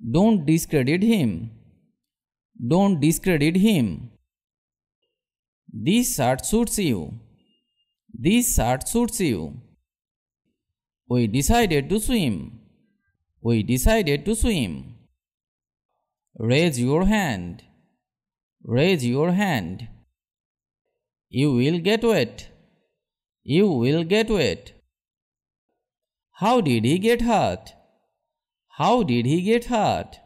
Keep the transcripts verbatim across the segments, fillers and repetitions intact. Don't discredit him. Don't discredit him. This shirt suits you. This shirt suits you. We decided to swim. We decided to swim. Raise your hand. Raise your hand. You will get wet. You will get wet. How did he get hurt? How did he get hurt?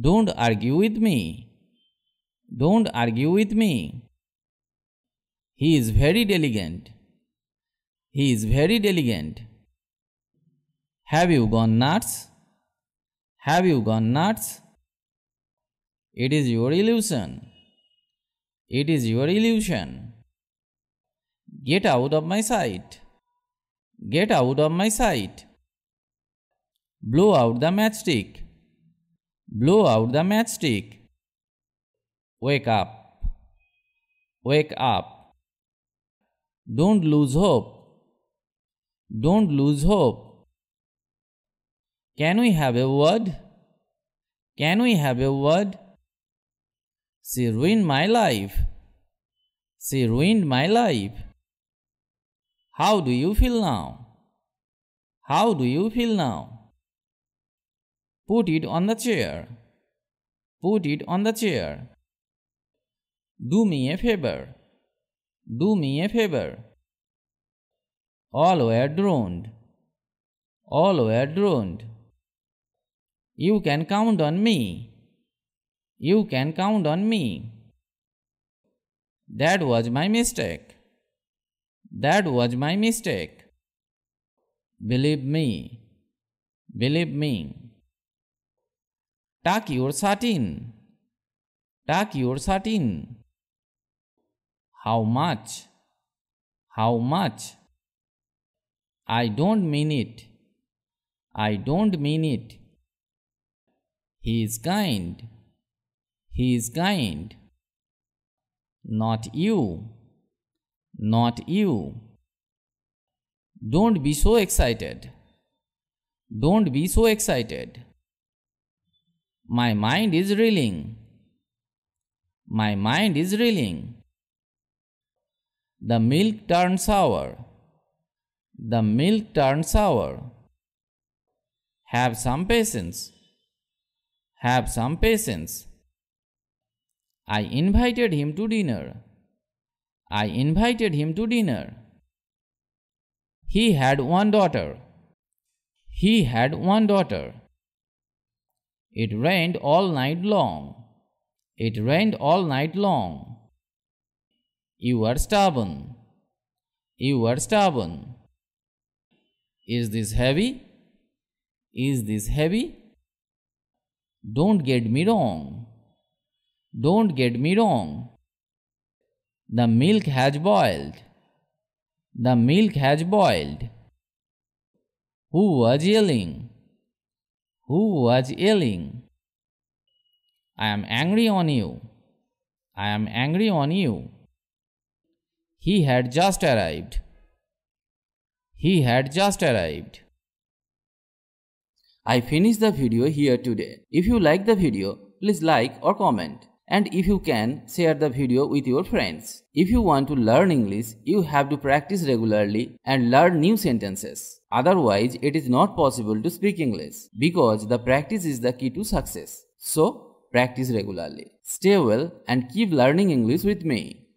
Don't argue with me. Don't argue with me. He is very diligent. He is very diligent. Have you gone nuts? Have you gone nuts? It is your illusion. It is your illusion. Get out of my sight. Get out of my sight. Blow out the matchstick. Blow out the matchstick. Wake up. Wake up. Don't lose hope. Don't lose hope. Can we have a word? Can we have a word? She ruined my life. She ruined my life. How do you feel now? How do you feel now? Put it on the chair. Put it on the chair. Do me a favor. Do me a favor. All were drowned. All were drowned. You can count on me. You can count on me. That was my mistake. That was my mistake. Believe me. Believe me. Tuck your shirt in. Tuck your shirt in. How much? How much? I don't mean it. I don't mean it. He is kind. He is kind. Not you. Not you. Don't be so excited. Don't be so excited. My mind is reeling. My mind is reeling. The milk turned sour. The milk turned sour. Have some patience. Have some patience. I invited him to dinner. I invited him to dinner. He had one daughter. He had one daughter. It rained all night long. It rained all night long. You are stubborn. You are stubborn. Is this heavy? Is this heavy? Don't get me wrong. Don't get me wrong. The milk has boiled. The milk has boiled. Who was yelling? Who was yelling? I am angry on you. I am angry on you. He had just arrived. He had just arrived. I finish the video here today. If you like the video, please like or comment. And if you can, share the video with your friends. If you want to learn English, you have to practice regularly and learn new sentences. Otherwise, it is not possible to speak English because the practice is the key to success. So, practice regularly. Stay well and keep learning English with me.